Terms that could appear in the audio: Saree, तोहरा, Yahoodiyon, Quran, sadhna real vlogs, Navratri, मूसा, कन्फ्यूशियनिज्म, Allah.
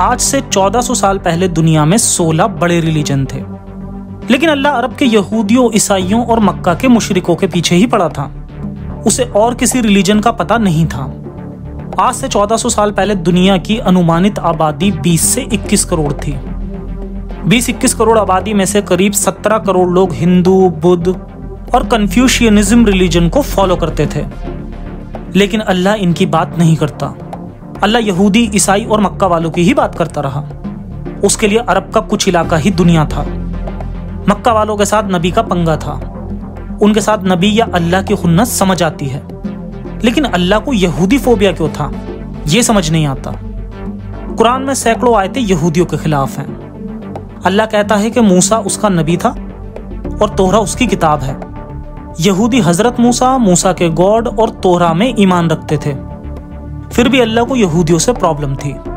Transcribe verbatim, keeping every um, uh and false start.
आज से चौदह सौ साल पहले दुनिया में सोलह बड़े रिलीजन थे, लेकिन अल्लाह अरब के यहूदियों, ईसाइयों और मक्का के मुशरिकों के पीछे ही पड़ा था। उसे और किसी रिलीजन का पता नहीं था। आज से चौदह सौ साल पहले दुनिया की अनुमानित आबादी बीस से इक्कीस करोड़ थी। बीस इक्कीस करोड़ आबादी में से करीब सत्रह करोड़ लोग हिंदू, बुद्ध और कन्फ्यूशियनिज्म रिलीजन को फॉलो करते थे, लेकिन अल्लाह इनकी बात नहीं करता। अल्लाह यहूदी, ईसाई और मक्का वालों की ही बात करता रहा। उसके लिए अरब का कुछ इलाका ही दुनिया था। मक्का वालों के साथ नबी का पंगा था। उनके साथ नबी या अल्लाह की खुन्नस समझ आती है, लेकिन अल्लाह को यहूदी फोबिया क्यों था, ये समझ नहीं आता। कुरान में सैकड़ों आयतें यहूदियों के खिलाफ हैं। अल्लाह कहता है कि मूसा उसका नबी था और तोहरा उसकी किताब है। यहूदी हजरत मूसा, मूसा के गॉड और तोहरा में ईमान रखते थे। फिर भी अल्लाह को यहूदियों से प्रॉब्लम थी।